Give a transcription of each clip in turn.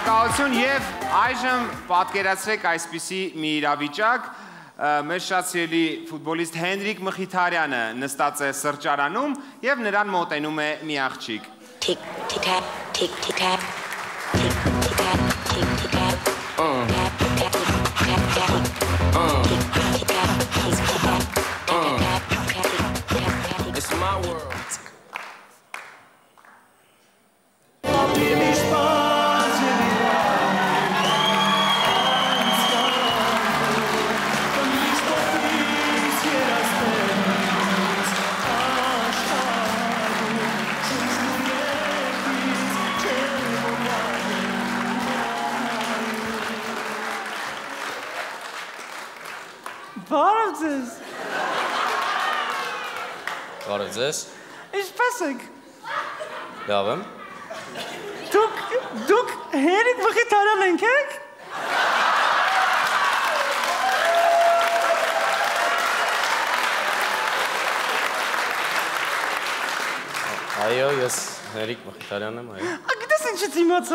շնորհակալություն եւ այժմ պատկերացրեք այսպիսի մի իրավիճակ մեր շատ սիրելի ֆուտբոլիստ Հենրիկ Մխիթարյանը նստած է սրճարանում եւ նրան մոտենում է մի աղջիկ թիկ թիկ թիկ թիկ It's my world What is this? It's passing. Davin. Duk, Henrikh Mkhitaryan and cake. Ayo, yes, Henrikh Mkhitaryan am I. A kde se nčití moc?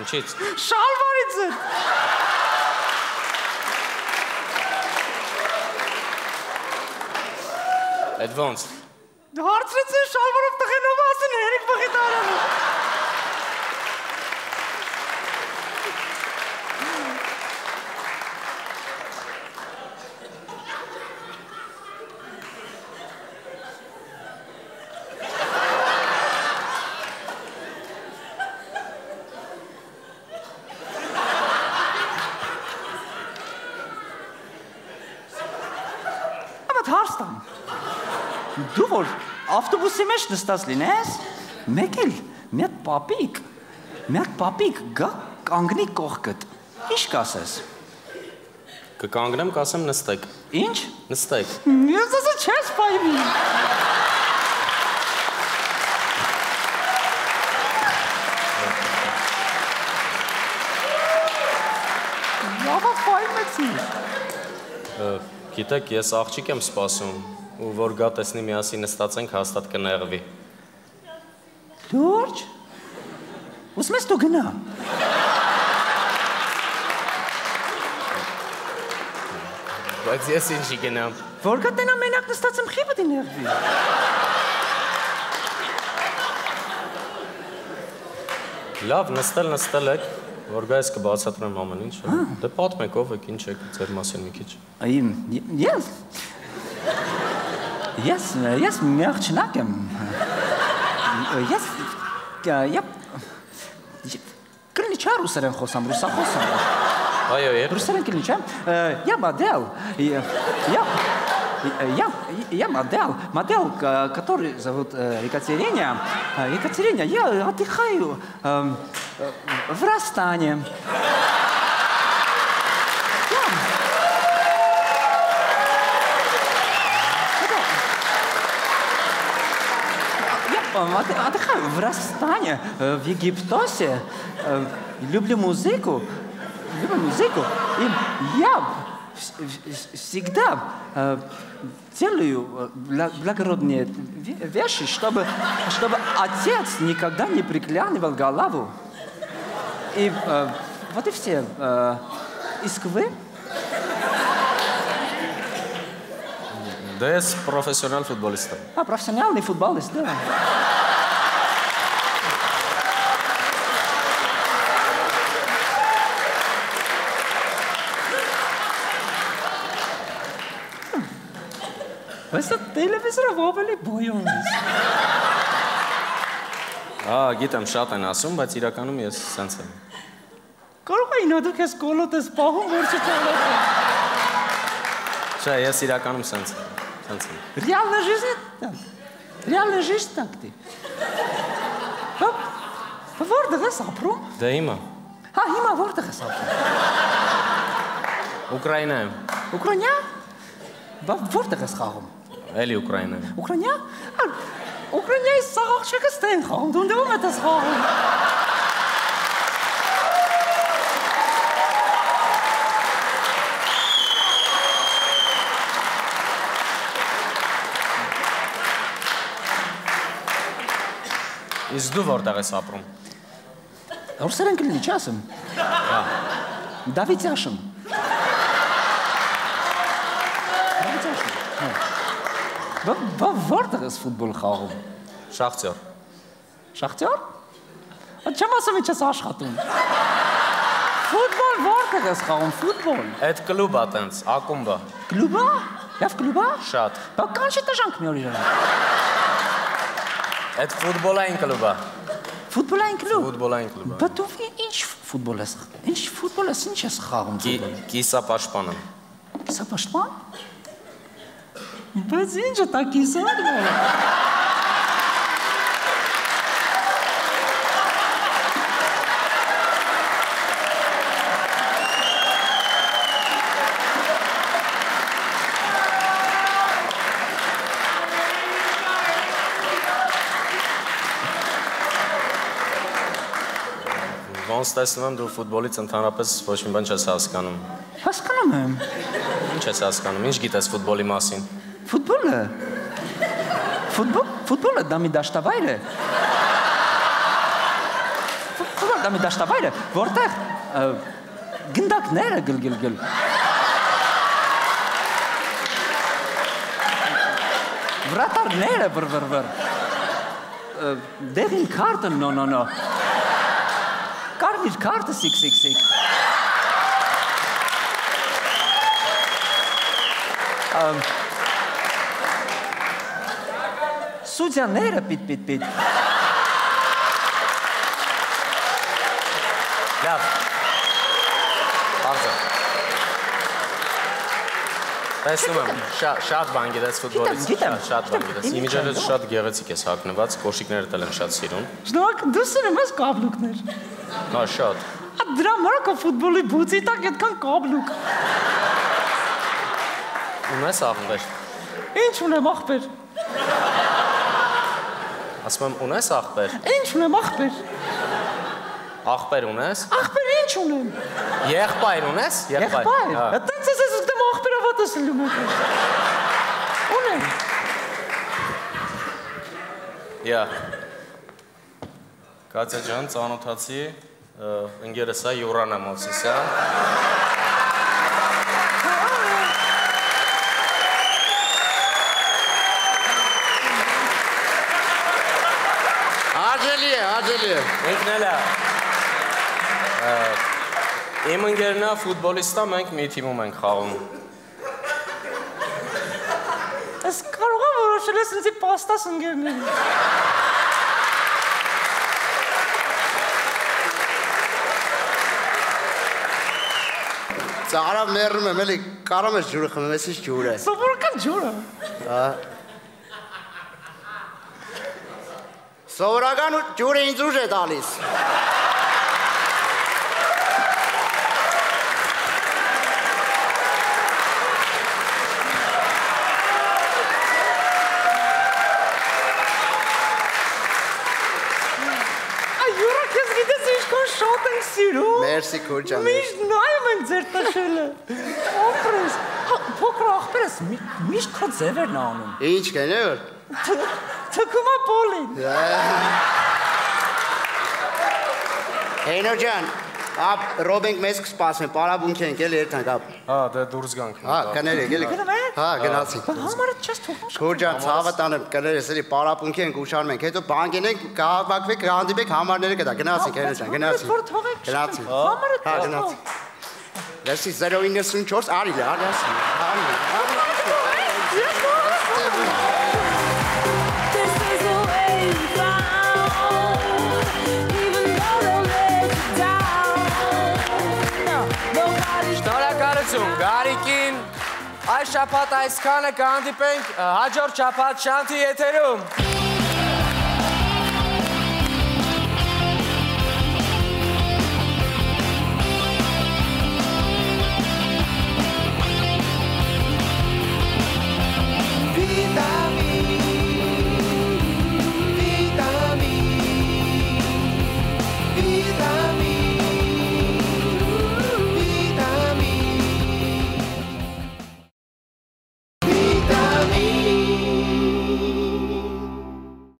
Nčití. Šalvarice. Advanced. The heart rate is shalvar of the Genovas and Henrikh Mkhitaryan. But Harstam. Դու որ ավտոբուսի մեջ նստած լինես, մեկ պապիկ գա կանգնի կողքդ։ Ինչ կասես։ Կկանգնեմ, կասեմ նստեք։ Ինչ։ Նստեք։ Ես ասա չես պայմի։ Ո՞վ պայմեցի։ Գիտեք, ես աղջիկ եմ սպասում։ Ու որ գա տեսնի միասին նստած ենք հաստատ կնեղվի։ Լուրջ։ Ուզում ես դու գնա։ Բայց ես ինչի գնամ։ Որ գա տենա մենակ նստած եմ խիվը դի նեղվի։ Լավ, նստել եք, որ գա ես կբացատրեմ ամեն ինչ։ Դե պատմեք ով եք, ինչ եք ձեր մասին մի քիչ։ Ես Yes, մի աղջնակ եմ։ Ես կլնիչա ռուսերեն խոսամ, ռուսախոսամ։ Ռուսերեն կլնիչա։ Я модель, который зовут Екатерина. Екатерина, я отдыхаю в Растане. Отдыхаю в Растане, в Египтосе, люблю музыку, и я всегда делаю благородные вещи, чтобы отец никогда не приклянивал голову. И вот и все исквы. Да, я профессиональный футболист. Профессиональный футболист, да. Այս տելևիզորը ովելի բոյում ես։ Գիտեմ, շատ են ասում, բայց իրականում ես սենց եմ։ Կարող է ինոդուք ես կոլոտ ես պահում, որ չտեղլոտ։ Չէ, ես իրականում սենց եմ։ Հիալնը ժիշտ տակ դի։ Որդղ ես ապրում։ Դե հիմա։ Հիմա որդղ ես ապրում։ Ուկրայնա եմ։ Ուկրայնա։ Որտեղ ես խաղում։ Էլի Ուկրաինա։ Ուկրաինա։ Ուկրաինայի սաղաղ չեք ես տեն խաղում, դու ունդեղում էտ ես խաղում։ Իս դու որտեղ ես ապրում։ Ռուսերեն կլինի, չի ասում։ Դավիթյաշն։ Դավիթյաշն։ Որտեղ ես ֆուտբոլ խաղում։ Շախտյոր։ Շախտյոր։ Չեմ ասում ինչ ես աշխատում։ Ֆուտբոլ որտեղ ես խաղում, ֆուտբոլ։ Այդ կլուբա տենց, ակումբա։ Կլուբա։ Լավ կլուբա։ Շատ։ Բա կանչի տժանք մի օր իրար։ Այդ ֆուտբոլային կլուբա։ Ֆուտբոլային կլուբ։ Ֆուտբոլային կլուբ։ Բայց դու ինչ ֆուտբոլ ես խաղում։ Ինչ ֆուտբոլ ես, ինչ ես խաղում ֆուտբոլ։ Կիսապաշտպան եմ։ Կիսապաշտպան։ Բայց ինչ է տա կիսակը։ Ոնց տեսնում եմ, դու ֆուտբոլից ընդհանրապես ոչ մի բան չես հասկանում։ Հասկանում եմ։ Ինչ ես հասկանում, ինչ գիտես ֆուտբոլի մասին։ Ֆուտբոլը։ Ֆուտբոլը դա մի դաշտավայր է։ Ֆուտբոլը դա մի դաշտավայր է, որտեղ գնդակները գլգլգլ։ Վրատարները վրվրվր։ Դեղին քարտը նո։ Կարմիր քարտը սիկ։ Սուդյաները պիտ։ Լավ։ Բարձր։ Տեսնում եմ, շատ բան գիտես ֆուտբոլից, շատ բան գիտես։ Իմիջիալից շատ գեղեցիկ ես հագնված, կոշիկներդ էլ եմ շատ սիրում։ Շնորհք, դու սիրում ես կաբլուկներ։ Նա շատ։ Դրա մորակը ֆուտբոլի բուծի տակ այդքան կաբլուկ։ Ունես ախպեր։ Ինչ ունեմ ախպեր։ Ասում եմ ունես ախպեր։ Ինչ ունեմ ախպեր։ Ախպեր ունես։ Ախպեր ինչ ունեմ։ Եղբայր ունես։ Եղբայր։ Այդտենց ես ասում ախպերը ո՞տես լինում է։ Ունեմ։ Յա։ Կացա ջան, ծանոթացի, ընկերս է Յուրանա Մովսիսյան։ Աջելի է։ Ինքն էլ է։ Իմ ընկերն է ֆուտբոլիստա, մենք մի թիմում ենք խաղում։ Ես կարող եմ որոշել ես ինձի պաստաս ընկերն եմ։ Արավ մերում եմ, էլի կարամ ես ջուրը խմեմ, ես ինչ ջուր է։ Սովորական ջուրը։ Սովորական ջուրը ինձ ուժ է տալիս։ Այյուրա կեզ գիտես ինչքան շատ ենք սիրում։ Մերսի քորջան։ Միշտ նայ։ Ձեր տաշելը, ապրես, փոքր ախպերս միշտ քո ձևերն անում։ Ինչ կեներ։ Թկում է պոլին։ Հենո ջան, ապ ռոբենք մեզ կսպասեն, պարաբունք ենք, էլ երթանք ապ։ Հա, դե դուրս գանք։ Հա, կներեք, էլի։ Հա, գնացինք։ Համարը չես թողնում։ Շուրջան ցավը տանեմ, կներես, էլի պարաբունք ենք, ուշանում ենք, հետո բանկենենք, կհավաքվեք, հանդիպեք, համարները կտա։ Գնացինք, Հենո ջան, գնացինք։ Գնացինք։ Համարը գնացինք։ Լսի 094 արիլ է, Շնորհակալություն, Գարիկին, այս շաբաթ այսքանը կհանդիպենք հաջորդ շաբաթ Շանթի եթերում։